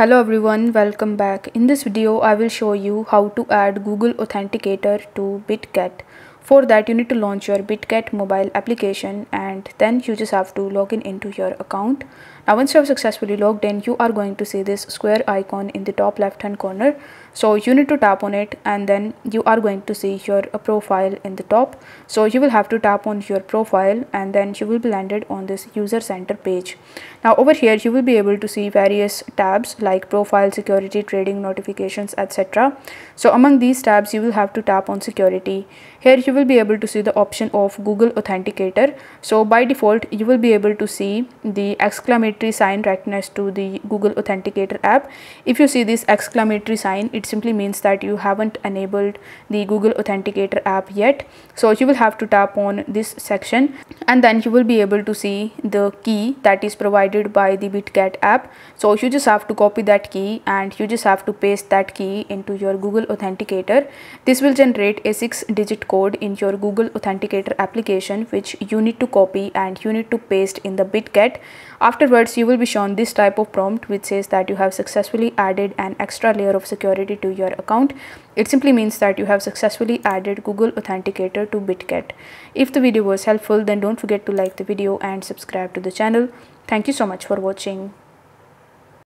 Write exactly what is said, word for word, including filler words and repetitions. Hello everyone, welcome back. In this video I will show you how to add Google Authenticator to Bitget. For that you need to launch your Bitget mobile application and then you just have to log in into your account. Now once you have successfully logged in, you are going to see this square icon in the top left hand corner. So you need to tap on it and then you are going to see your profile in the top. So you will have to tap on your profile and then you will be landed on this user center page. Now over here you will be able to see various tabs like profile, security, trading, notifications, et cetera. So among these tabs you will have to tap on security. Here you will will be able to see the option of Google Authenticator. So by default you will be able to see the exclamatory sign right next to the Google Authenticator app. If you see this exclamatory sign, it simply means that you haven't enabled the Google Authenticator app yet. So you will have to tap on this section and then you will be able to see the key that is provided by the Bitget app. So you just have to copy that key and you just have to paste that key into your Google Authenticator. This will generate a six digit code in your Google Authenticator application, which you need to copy and you need to paste in the Bitget. Afterwards you will be shown this type of prompt which says that you have successfully added an extra layer of security to your account. It simply means that you have successfully added Google Authenticator to Bitget. If the video was helpful, then don't forget to like the video and subscribe to the channel. Thank you so much for watching.